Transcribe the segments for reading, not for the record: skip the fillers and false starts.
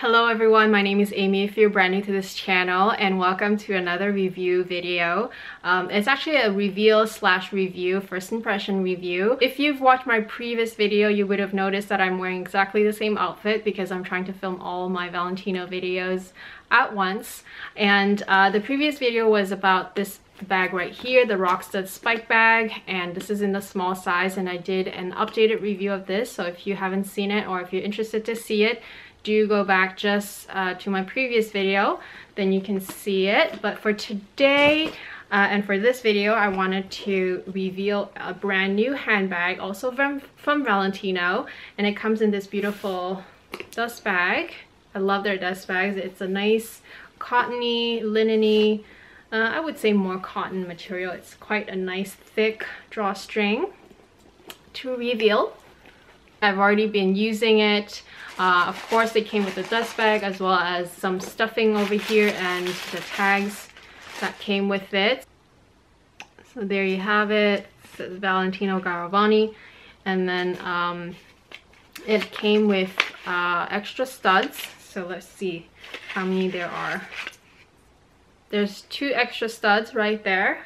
Hello everyone, my name is Amy if you're brand new to this channel, and welcome to another review video. It's actually a reveal slash review, first impression review. If you've watched my previous video, you would have noticed that I'm wearing exactly the same outfit because I'm trying to film all my Valentino videos at once. And the previous video was about this bag right here, the Rockstud spike bag, and this is in the small size, and I did an updated review of this. So if you haven't seen it, or if you're interested to see it, do go back just to my previous video, then you can see it. But for today and for this video, I wanted to reveal a brand new handbag, also from Valentino, and it comes in this beautiful dust bag. I love their dust bags. It's a nice cottony, linen-y, I would say more cotton material. It's quite a nice thick drawstring to reveal. I've already been using it. Of course, they came with a dust bag as well as some stuffing over here and the tags that came with it. So there you have it. It's Valentino Garavani. And then it came with extra studs. So let's see how many there are. There's 2 extra studs right there.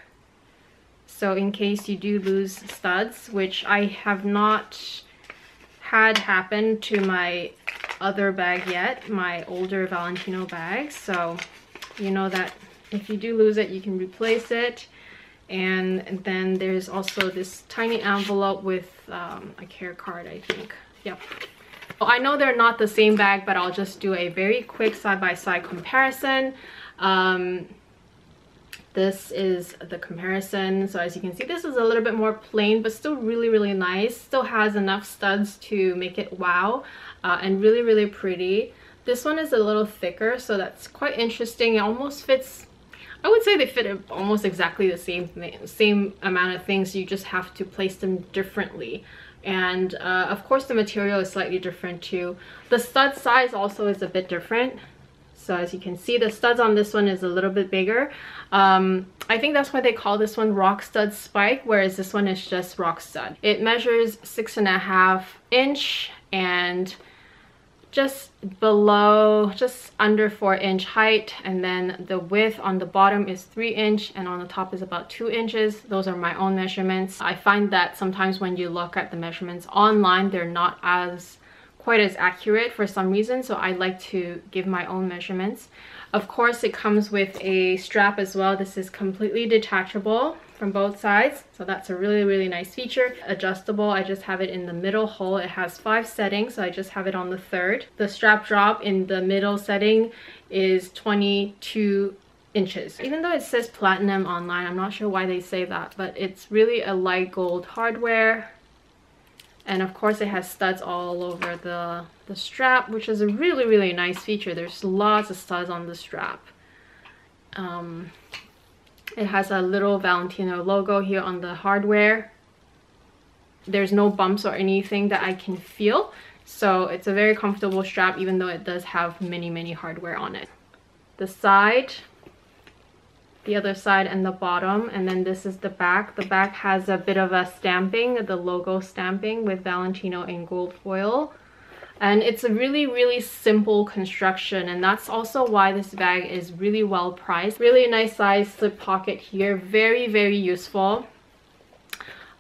So in case you do lose studs, which I have not had happened to my other bag yet, my older Valentino bag, so you know that if you do lose it, you can replace it. And then there's also this tiny envelope with a care card, I think. Yep. Well, I know they're not the same bag, but I'll just do a very quick side-by-side comparison. This is the comparison. So as you can see, this is a little bit more plain, but still really, really nice. Still has enough studs to make it wow, and really, really pretty. This one is a little thicker, so that's quite interesting. It almost fits, I would say they fit almost exactly the same amount of things. You just have to place them differently. And of course, the material is slightly different too. The stud size also is a bit different. So as you can see, the studs on this one is a little bit bigger. I think that's why they call this one Rockstud Spike, whereas this one is just Rockstud. It measures 6.5 inches and just below, just under 4 inch height. And then the width on the bottom is 3 inches and on the top is about 2 inches. Those are my own measurements. I find that sometimes when you look at the measurements online, they're not as quite as accurate for some reason, so I like to give my own measurements. Of course, it comes with a strap as well. This is completely detachable from both sides, so that's a really, really nice feature. Adjustable, I just have it in the middle hole. It has 5 settings, so I just have it on the 3rd. The strap drop in the middle setting is 22 inches. Even though it says platinum online, I'm not sure why they say that, but it's really a light gold hardware. And of course, it has studs all over the strap, which is a really, really nice feature. There's lots of studs on the strap. It has a little Valentino logo here on the hardware. There's no bumps or anything that I can feel. So it's a very comfortable strap, even though it does have many, many hardware on it. The side, the other side, and the bottom, and then this is the back. The back has a bit of a stamping, the logo stamping with Valentino in gold foil, and it's a really, really simple construction, and that's also why this bag is really well priced. Really nice size slip pocket here, very, very useful.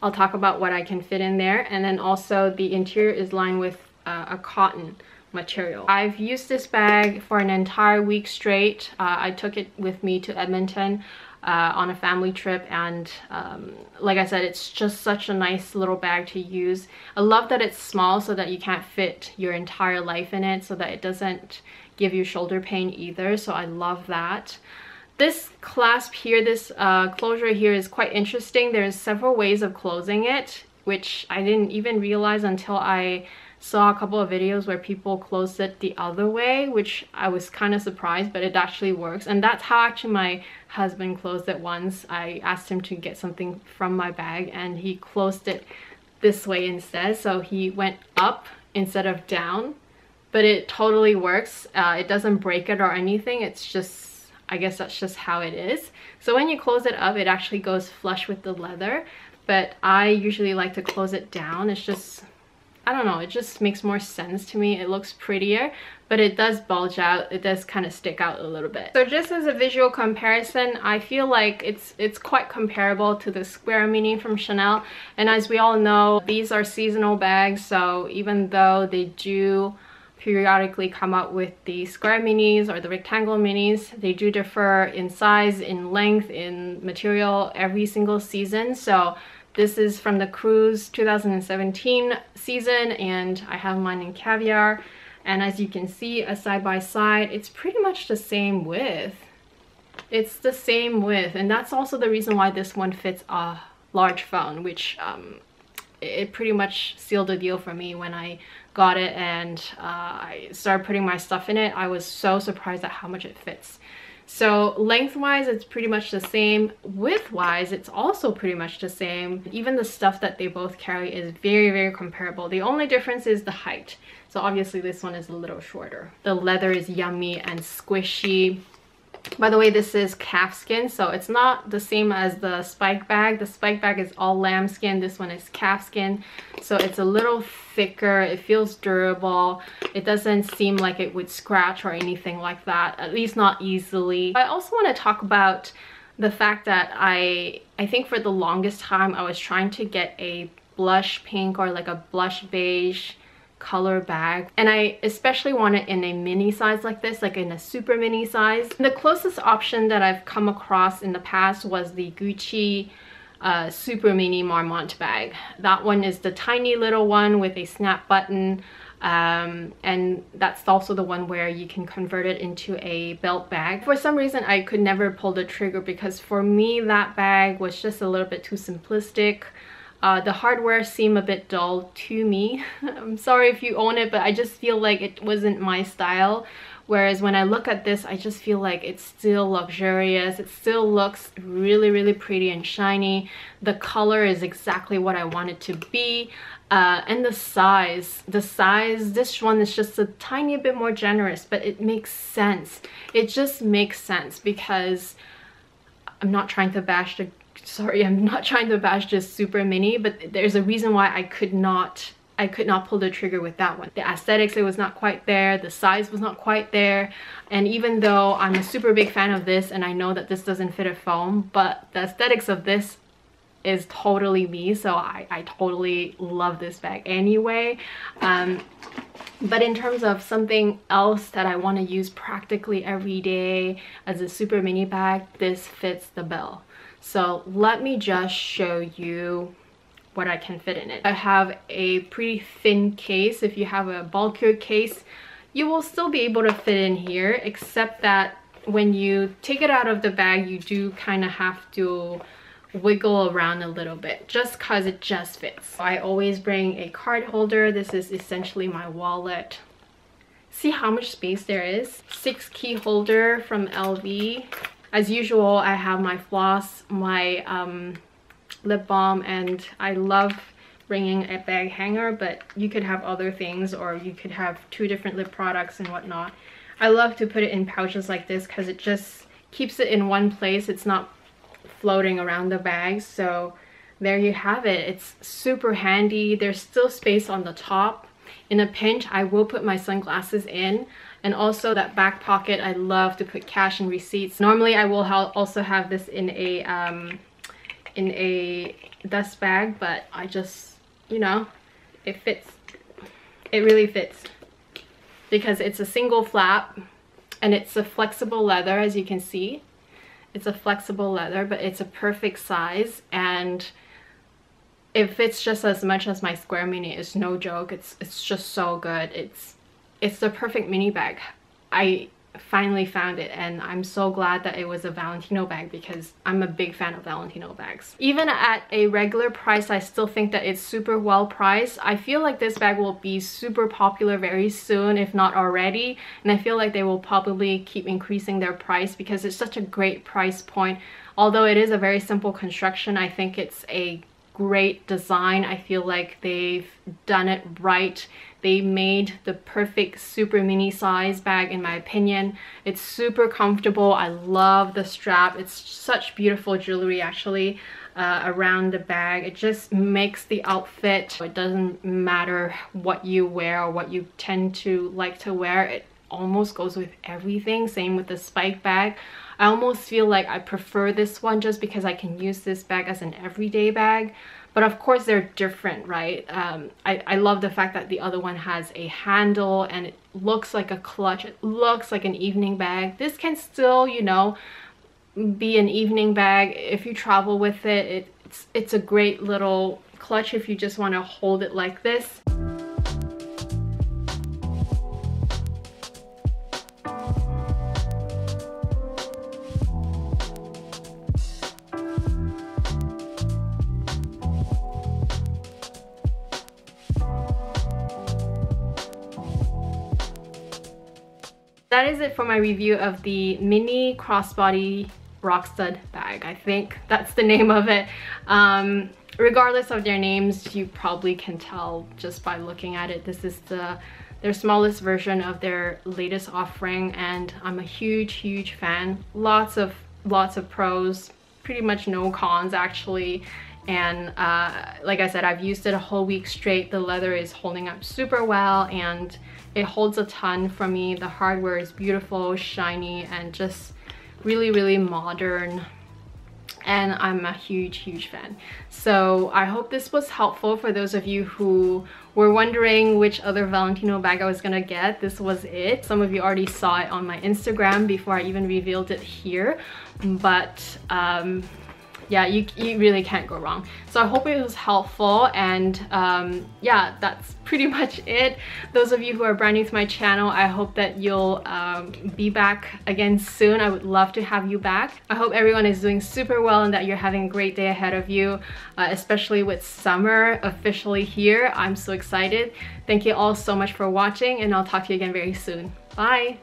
I'll talk about what I can fit in there. And then also the interior is lined with a cotton material. I've used this bag for an entire week straight. I took it with me to Edmonton on a family trip, and like I said, it's just such a nice little bag to use. I love that it's small so that you can't fit your entire life in it, so that it doesn't give you shoulder pain either, so I love that. This clasp here, this closure here is quite interesting. There's several ways of closing it, which I didn't even realize until I saw a couple of videos where people closed it the other way, which I was kind of surprised, but it actually works. And that's how actually my husband closed it once. I asked him to get something from my bag and he closed it this way instead. So he went up instead of down, but it totally works. It doesn't break it or anything. It's just, I guess that's just how it is. So when you close it up, it actually goes flush with the leather, but I usually like to close it down. It's just I don't know, it just makes more sense to me. It looks prettier, but it does bulge out. It does kind of stick out a little bit. So just as a visual comparison, I feel like it's quite comparable to the Square Mini from Chanel. And as we all know, these are seasonal bags, so even though they do periodically come out with the Square Minis or the Rectangle Minis, they do differ in size, in length, in material every single season. So this is from the Cruise 2017 season, and I have mine in Caviar. And as you can see, a side-by-side, it's pretty much the same width. It's the same width, and that's also the reason why this one fits a large phone, which it pretty much sealed the deal for me when I got it and I started putting my stuff in it. I was so surprised at how much it fits. So lengthwise, it's pretty much the same. Widthwise, it's also pretty much the same. Even the stuff that they both carry is very, very comparable. The only difference is the height. So obviously this one is a little shorter. The leather is yummy and squishy. By the way, this is calfskin, so it's not the same as the spike bag. The spike bag is all lambskin. This one is calfskin, so it's a little thicker. It feels durable. It doesn't seem like it would scratch or anything like that, at least not easily. I also want to talk about the fact that I think for the longest time I was trying to get a blush pink or like a blush beige color bag, and I especially want it in a mini size like this, like in a super mini size. The closest option that I've come across in the past was the Gucci super mini Marmont bag. That one is the tiny little one with a snap button, and that's also the one where you can convert it into a belt bag. For some reason I could never pull the trigger, because for me that bag was just a little bit too simplistic. The hardware seemed a bit dull to me. I'm sorry if you own it, but I just feel like it wasn't my style. Whereas when I look at this, I just feel like it's still luxurious. It still looks really, really pretty and shiny. The color is exactly what I want it to be. And the size, this one is just a tiny bit more generous, but it makes sense. It just makes sense, because I'm not trying to bash the this super mini, but there's a reason why I could not pull the trigger with that one. The aesthetics, it was not quite there. The size was not quite there. And even though I'm a super big fan of this, and I know that this doesn't fit a phone, but the aesthetics of this is totally me, so I totally love this bag anyway. But in terms of something else that I want to use practically every day as a super mini bag, this fits the bill. So let me just show you what I can fit in it. I have a pretty thin case. If you have a bulkier case, you will still be able to fit in here, except that when you take it out of the bag, you do kind of have to wiggle around a little bit just because it just fits. I always bring a card holder. This is essentially my wallet. See how much space there is? 6-key holder from LV. As usual, I have my floss, my lip balm, and I love bringing a bag hanger, but you could have other things, or you could have 2 different lip products and whatnot. I love to put it in pouches like this because it just keeps it in one place. It's not floating around the bag. So there you have it. It's super handy. There's still space on the top. In a pinch, I will put my sunglasses in. And also that back pocket, I love to put cash and receipts. Normally I will also have this in a dust bag, but I just, you know, it fits. It really fits, because it's a single flap and it's a flexible leather, as you can see. It's a flexible leather, but it's a perfect size, and it fits just as much as my Square Mini. It's no joke. It's just so good. It's the perfect mini bag. I finally found it, and I'm so glad that it was a Valentino bag, because I'm a big fan of Valentino bags. Even at a regular price, I still think that it's super well priced. I feel like this bag will be super popular very soon, if not already, and I feel like they will probably keep increasing their price because it's such a great price point. Although it is a very simple construction, I think it's a great design. I feel like they've done it right. They made the perfect super mini size bag, in my opinion. It's super comfortable. I love the strap. It's such beautiful jewelry, actually. around the bag. It just makes the outfit, it doesn't matter what you wear or what you tend to like to wear, it almost goes with everything. Same with the spike bag. I almost feel like I prefer this one just because I can use this bag as an everyday bag. But of course they're different, right? I love the fact that the other one has a handle and it looks like a clutch. It looks like an evening bag. This can still, you know, be an evening bag. If you travel with it, it's a great little clutch if you just want to hold it like this. That is it for my review of the mini crossbody Rockstud bag. I think that's the name of it. Regardless of their names, you probably can tell just by looking at it. This is their smallest version of their latest offering, and I'm a huge fan. Lots of pros, pretty much no cons actually. And like I said, I've used it a whole week straight. The leather is holding up super well and it holds a ton for me. The hardware is beautiful, shiny, and just really modern. And I'm a huge fan. So I hope this was helpful for those of you who were wondering which other Valentino bag I was gonna get. This was it. Some of you already saw it on my Instagram before I even revealed it here. But yeah, you really can't go wrong. So I hope it was helpful, and yeah, that's pretty much it. Those of you who are brand new to my channel, I hope that you'll be back again soon. I would love to have you back. I hope everyone is doing super well and that you're having a great day ahead of you, especially with summer officially here. I'm so excited. Thank you all so much for watching, and I'll talk to you again very soon. Bye!